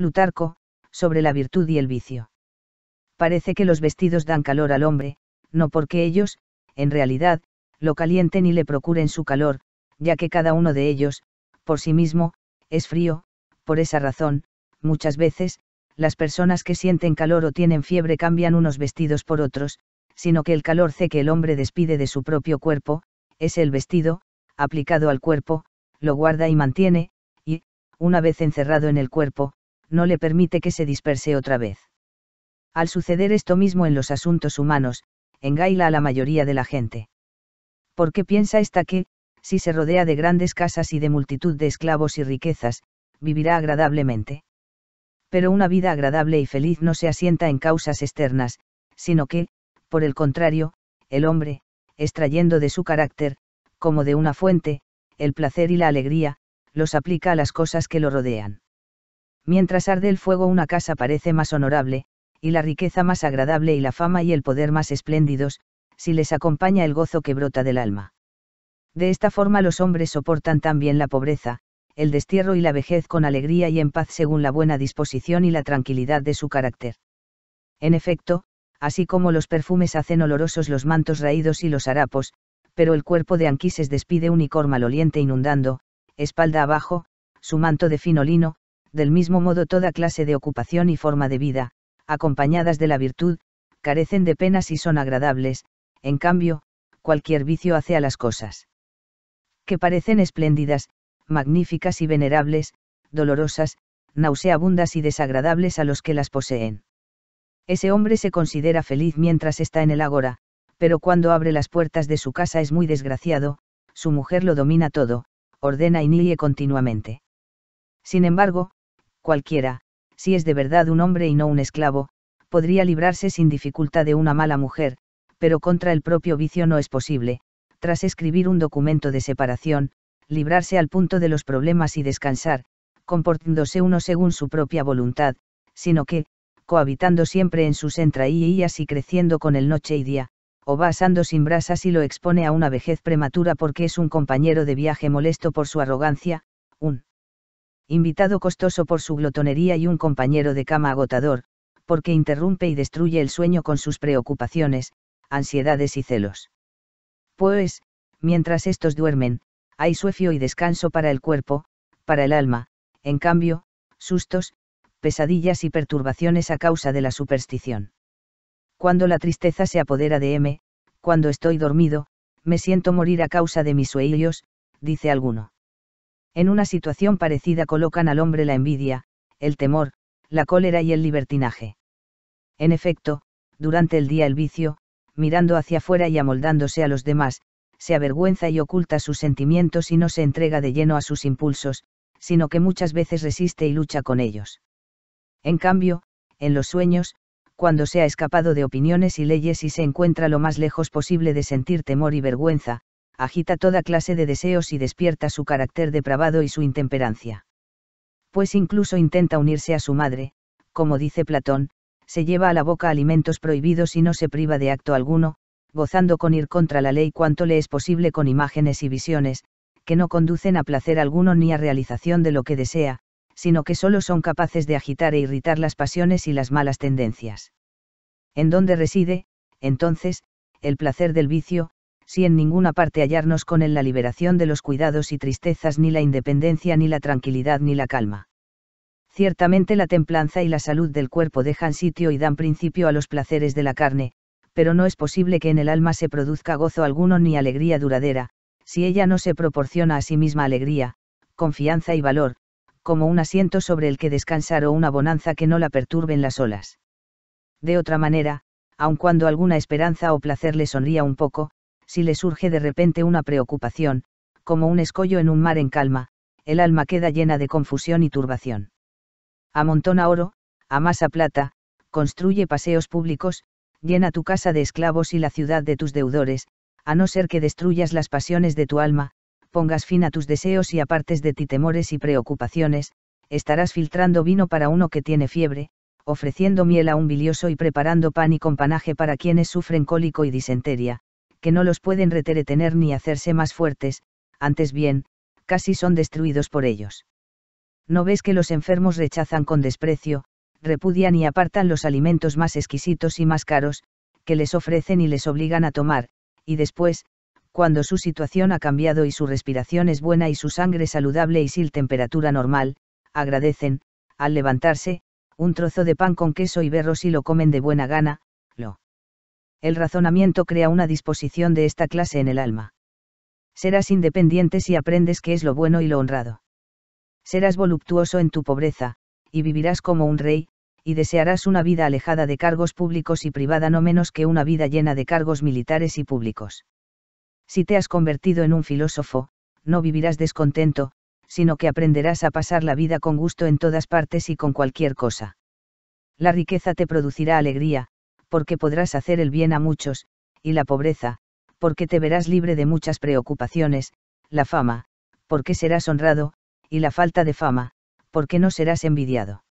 Plutarco, sobre la virtud y el vicio. Parece que los vestidos dan calor al hombre, no porque ellos, en realidad, lo calienten y le procuren su calor, ya que cada uno de ellos, por sí mismo, es frío. Por esa razón, muchas veces, las personas que sienten calor o tienen fiebre cambian unos vestidos por otros, sino que el calor que el hombre despide de su propio cuerpo, es el vestido, aplicado al cuerpo, lo guarda y mantiene, y, una vez encerrado en el cuerpo, no le permite que se disperse otra vez. Al suceder esto mismo en los asuntos humanos, engaila a la mayoría de la gente. Porque piensa ésta que, si se rodea de grandes casas y de multitud de esclavos y riquezas, vivirá agradablemente. Pero una vida agradable y feliz no se asienta en causas externas, sino que, por el contrario, el hombre, extrayendo de su carácter, como de una fuente, el placer y la alegría, los aplica a las cosas que lo rodean. Mientras arde el fuego, una casa parece más honorable, y la riqueza más agradable y la fama y el poder más espléndidos, si les acompaña el gozo que brota del alma. De esta forma los hombres soportan también la pobreza, el destierro y la vejez con alegría y en paz según la buena disposición y la tranquilidad de su carácter. En efecto, así como los perfumes hacen olorosos los mantos raídos y los harapos, pero el cuerpo de Anquises despide un icor maloliente inundando, espalda abajo, su manto de fino lino, del mismo modo toda clase de ocupación y forma de vida, acompañadas de la virtud, carecen de penas y son agradables, en cambio, cualquier vicio hace a las cosas que parecen espléndidas, magníficas y venerables, dolorosas, nauseabundas y desagradables a los que las poseen. Ese hombre se considera feliz mientras está en el ágora, pero cuando abre las puertas de su casa es muy desgraciado, su mujer lo domina todo, ordena y niegue continuamente. Sin embargo, cualquiera, si es de verdad un hombre y no un esclavo, podría librarse sin dificultad de una mala mujer, pero contra el propio vicio no es posible, tras escribir un documento de separación, librarse al punto de los problemas y descansar, comportándose uno según su propia voluntad, sino que, cohabitando siempre en sus entrañas y creciendo con el noche y día, o va asando sin brasas y lo expone a una vejez prematura porque es un compañero de viaje molesto por su arrogancia, un invitado costoso por su glotonería y un compañero de cama agotador, porque interrumpe y destruye el sueño con sus preocupaciones, ansiedades y celos. Pues, mientras estos duermen, hay sueño y descanso para el cuerpo, para el alma, en cambio, sustos, pesadillas y perturbaciones a causa de la superstición. Cuando la tristeza se apodera de mí, cuando estoy dormido, me siento morir a causa de mis sueños, dice alguno. En una situación parecida colocan al hombre la envidia, el temor, la cólera y el libertinaje. En efecto, durante el día el vicio, mirando hacia afuera y amoldándose a los demás, se avergüenza y oculta sus sentimientos y no se entrega de lleno a sus impulsos, sino que muchas veces resiste y lucha con ellos. En cambio, en los sueños, cuando se ha escapado de opiniones y leyes y se encuentra lo más lejos posible de sentir temor y vergüenza, agita toda clase de deseos y despierta su carácter depravado y su intemperancia. Pues incluso intenta unirse a su madre, como dice Platón, se lleva a la boca alimentos prohibidos y no se priva de acto alguno, gozando con ir contra la ley cuanto le es posible con imágenes y visiones, que no conducen a placer alguno ni a realización de lo que desea, sino que solo son capaces de agitar e irritar las pasiones y las malas tendencias. ¿En dónde reside, entonces, el placer del vicio, si en ninguna parte hallarnos con él la liberación de los cuidados y tristezas ni la independencia ni la tranquilidad ni la calma? Ciertamente la templanza y la salud del cuerpo dejan sitio y dan principio a los placeres de la carne, pero no es posible que en el alma se produzca gozo alguno ni alegría duradera, si ella no se proporciona a sí misma alegría, confianza y valor, como un asiento sobre el que descansar o una bonanza que no la perturben las olas. De otra manera, aun cuando alguna esperanza o placer le sonría un poco, si le surge de repente una preocupación, como un escollo en un mar en calma, el alma queda llena de confusión y turbación. Amontona oro, amasa plata, construye paseos públicos, llena tu casa de esclavos y la ciudad de tus deudores, a no ser que destruyas las pasiones de tu alma, pongas fin a tus deseos y apartes de ti temores y preocupaciones, estarás filtrando vino para uno que tiene fiebre, ofreciendo miel a un bilioso y preparando pan y companaje para quienes sufren cólico y disentería, que no los pueden retener ni hacerse más fuertes, antes bien, casi son destruidos por ellos. ¿No ves que los enfermos rechazan con desprecio, repudian y apartan los alimentos más exquisitos y más caros, que les ofrecen y les obligan a tomar, y después, cuando su situación ha cambiado y su respiración es buena y su sangre saludable y sin temperatura normal, agradecen, al levantarse, un trozo de pan con queso y berros y lo comen de buena gana, El razonamiento crea una disposición de esta clase en el alma. Serás independiente si aprendes qué es lo bueno y lo honrado. Serás voluptuoso en tu pobreza, y vivirás como un rey, y desearás una vida alejada de cargos públicos y privada no menos que una vida llena de cargos militares y públicos. Si te has convertido en un filósofo, no vivirás descontento, sino que aprenderás a pasar la vida con gusto en todas partes y con cualquier cosa. La riqueza te producirá alegría, porque podrás hacer el bien a muchos, y la pobreza, porque te verás libre de muchas preocupaciones, la fama, porque serás honrado, y la falta de fama, porque no serás envidiado.